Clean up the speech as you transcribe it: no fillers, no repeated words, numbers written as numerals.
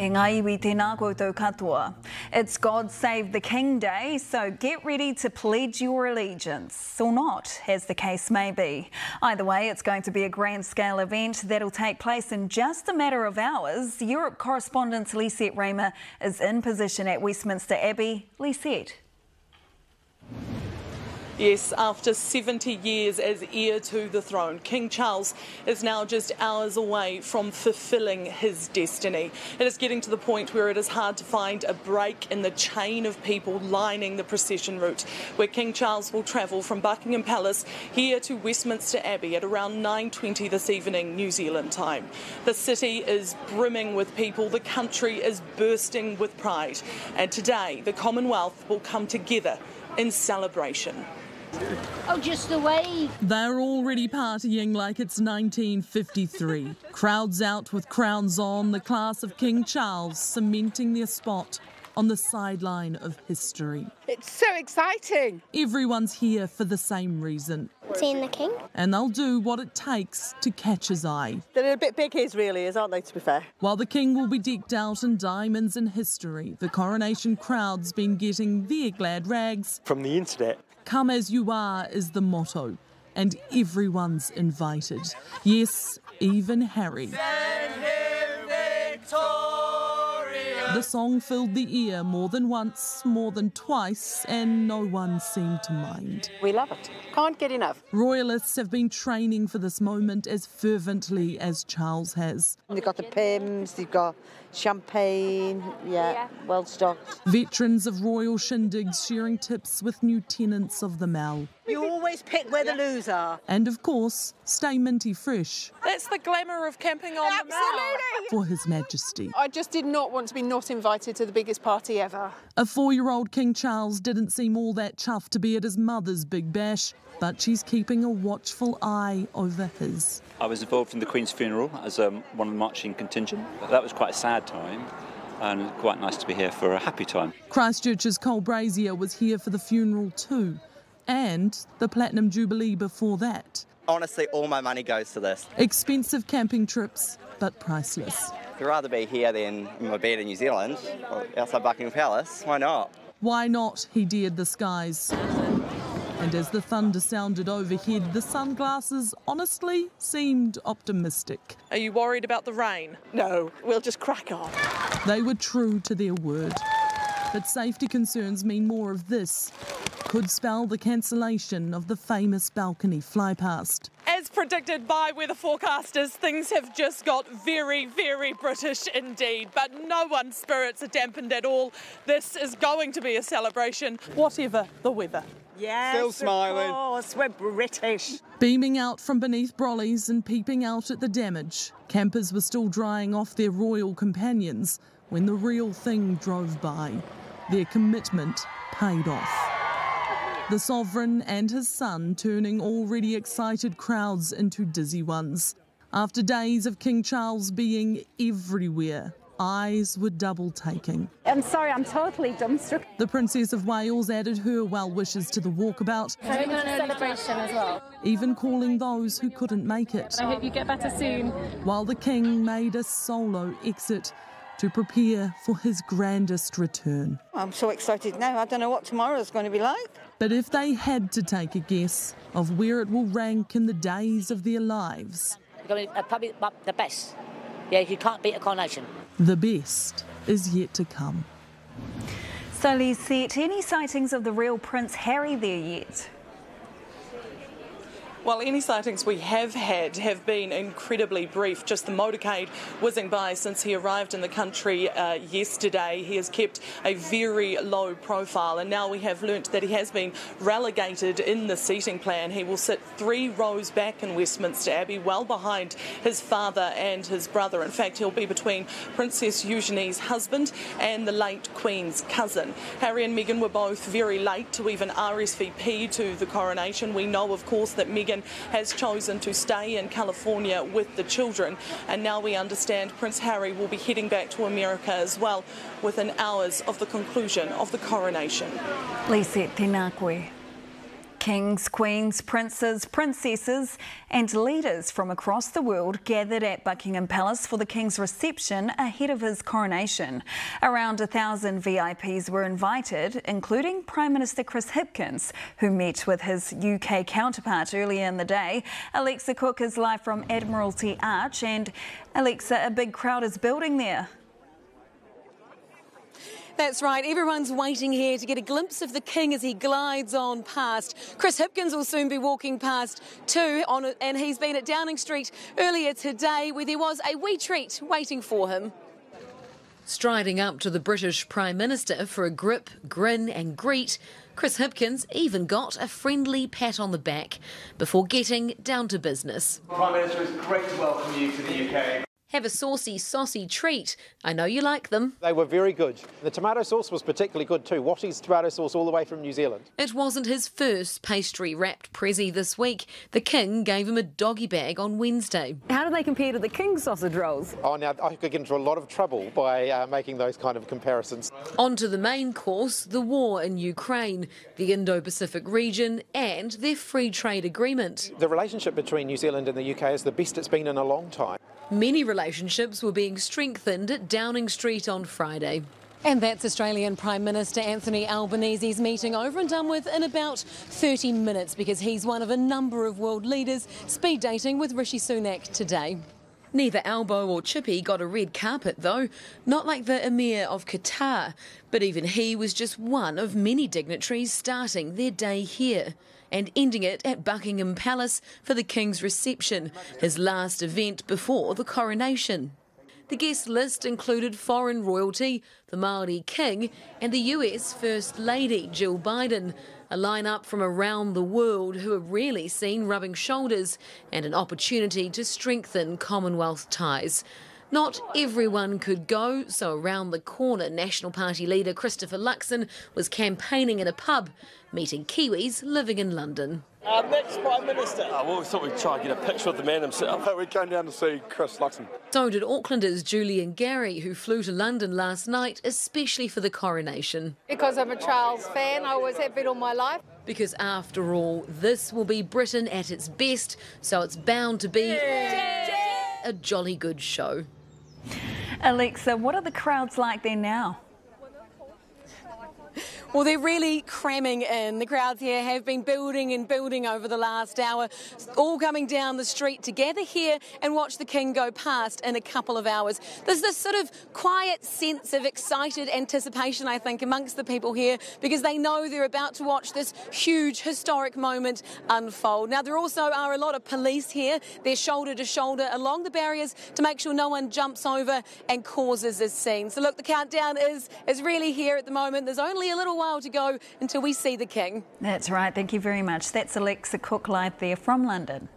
E ngai iwi tēnā koutou katoa. It's God Save the King Day, so get ready to pledge your allegiance, or not, as the case may be. Either way, it's going to be a grand-scale event that'll take place in just a matter of hours. Europe correspondent Lisette Reymer is in position at Westminster Abbey. Lisette. Yes, after 70 years as heir to the throne, King Charles is now just hours away from fulfilling his destiny. It is getting to the point where it is hard to find a break in the chain of people lining the procession route, where King Charles will travel from Buckingham Palace here to Westminster Abbey at around 9:20 this evening, New Zealand time. The city is brimming with people, the country is bursting with pride, and today the Commonwealth will come together in celebration. Oh, just the wave. They're already partying like it's 1953. Crowds out with crowns on, the class of King Charles cementing their spot on the sideline of history. It's so exciting. Everyone's here for the same reason. Seeing the king. And they'll do what it takes to catch his eye. They're a bit big ears really, aren't they, to be fair? While the king will be decked out in diamonds and history, the coronation crowd's been getting their glad rags. From the internet. Come as you are is the motto, and everyone's invited. Yes, even Harry. Send him Victoria. The song filled the ear more than once, more than twice, and no one seemed to mind. We love it. Can't get enough. Royalists have been training for this moment as fervently as Charles has. They've got the pims, they've got champagne, yeah, well stocked. Veterans of royal shindigs sharing tips with new tenants of the Mall. You always pick where the loos are. And of course, stay minty fresh. That's the glamour of camping on the Mall. Absolutely. For His Majesty. I just did not want to be not invited to the biggest party ever. A 4-year-old King Charles didn't seem all that chuffed to be at his mother's big bash, but she's keeping a watchful eye over his. I was involved in the Queen's funeral as one of the marching contingent. That was quite a sad time and quite nice to be here for a happy time. Christchurch's Cole Brazier was here for the funeral too, and the Platinum Jubilee before that. Honestly, all my money goes to this. Expensive camping trips, but priceless. I'd rather be here than in my bed in New Zealand or outside Buckingham Palace. Why not? Why not, he dared the skies. And as the thunder sounded overhead, the sunglasses honestly seemed optimistic. Are you worried about the rain? No, we'll just crack on. They were true to their word. But safety concerns mean more of this. Could spell the cancellation of the famous balcony flypast. As predicted by weather forecasters, things have just got very, very British indeed, but no one's spirits are dampened at all. This is going to be a celebration, whatever the weather. Yes, still smiling. Of course, we're British. Beaming out from beneath brollies and peeping out at the damage, campers were still drying off their royal companions when the real thing drove by. Their commitment paid off. The sovereign and his son turning already excited crowds into dizzy ones. After days of King Charles being everywhere, eyes were double-taking. I'm sorry, I'm totally dumbstruck. The Princess of Wales added her well wishes to the walkabout. Having an celebration as well. Even calling those who couldn't make it. I hope you get better soon. While the King made a solo exit to prepare for his grandest return. I'm so excited now, I don't know what tomorrow's going to be like. But if they had to take a guess of where it will rank in the days of their lives... Probably the best. Yeah, you can't beat a coronation. The best is yet to come. So, Lisette, any sightings of the real Prince Harry there yet? Well, any sightings we have had have been incredibly brief. Just the motorcade whizzing by since he arrived in the country yesterday. He has kept a very low profile, and now we have learnt that he has been relegated in the seating plan. He will sit 3 rows back in Westminster Abbey, well behind his father and his brother. In fact, he'll be between Princess Eugenie's husband and the late Queen's cousin. Harry and Meghan were both very late to even RSVP to the coronation. We know, of course, that Meghan has chosen to stay in California with the children, and now we understand Prince Harry will be heading back to America as well within hours of the conclusion of the coronation. Lisette, tēnā koe. Kings, queens, princes, princesses and leaders from across the world gathered at Buckingham Palace for the King's reception ahead of his coronation. Around 1,000 VIPs were invited, including Prime Minister Chris Hipkins, who met with his UK counterpart earlier in the day. Alexa Cook is live from Admiralty Arch, and Alexa, a big crowd is building there. That's right, everyone's waiting here to get a glimpse of the King as he glides on past. Chris Hipkins will soon be walking past too, and he's been at Downing Street earlier today where there was a wee treat waiting for him. Striding up to the British Prime Minister for a grip, grin and greet, Chris Hipkins even got a friendly pat on the back before getting down to business. Prime Minister, it's great to welcome you to the UK. Have a saucy, saucy treat. I know you like them. They were very good. The tomato sauce was particularly good too. Watties tomato sauce all the way from New Zealand. It wasn't his first pastry-wrapped prezzy this week. The King gave him a doggy bag on Wednesday. How do they compare to the King's sausage rolls? Oh, now I could get into a lot of trouble by making those kind of comparisons. On to the main course, the war in Ukraine, the Indo-Pacific region and their free trade agreement. The relationship between New Zealand and the UK is the best it's been in a long time. Many relationships were being strengthened at Downing Street on Friday. And that's Australian Prime Minister Anthony Albanese's meeting over and done with in about 30 minutes because he's one of a number of world leaders speed dating with Rishi Sunak today. Neither Albo or Chippy got a red carpet though, not like the Emir of Qatar, but even he was just one of many dignitaries starting their day here and ending it at Buckingham Palace for the King's reception, his last event before the coronation. The guest list included foreign royalty, the Māori King and the US First Lady Jill Biden, a line-up from around the world who are rarely seen rubbing shoulders and an opportunity to strengthen Commonwealth ties. Not everyone could go, so around the corner, National Party leader Christopher Luxon was campaigning in a pub, meeting Kiwis living in London. Our next Prime Minister. I always thought we'd try and get a picture of the man himself. We came down to see Chris Luxon. So did Aucklanders Julie and Gary, who flew to London last night, especially for the coronation. Because I'm a Charles fan, I always have been all my life. Because after all, this will be Britain at its best, so it's bound to be a jolly good show. Alexa, what are the crowds like there now? Well, they're really cramming in. The crowds here have been building and building over the last hour, all coming down the street to gather here and watch the King go past in a couple of hours. There's this sort of quiet sense of excited anticipation, I think, amongst the people here because they know they're about to watch this huge historic moment unfold. Now, there also are a lot of police here. They're shoulder to shoulder along the barriers to make sure no one jumps over and causes a scene. So, look, the countdown is really here at the moment. There's only a little while to go until we see the King. That's right, thank you very much. That's Alexa Cook live there from London.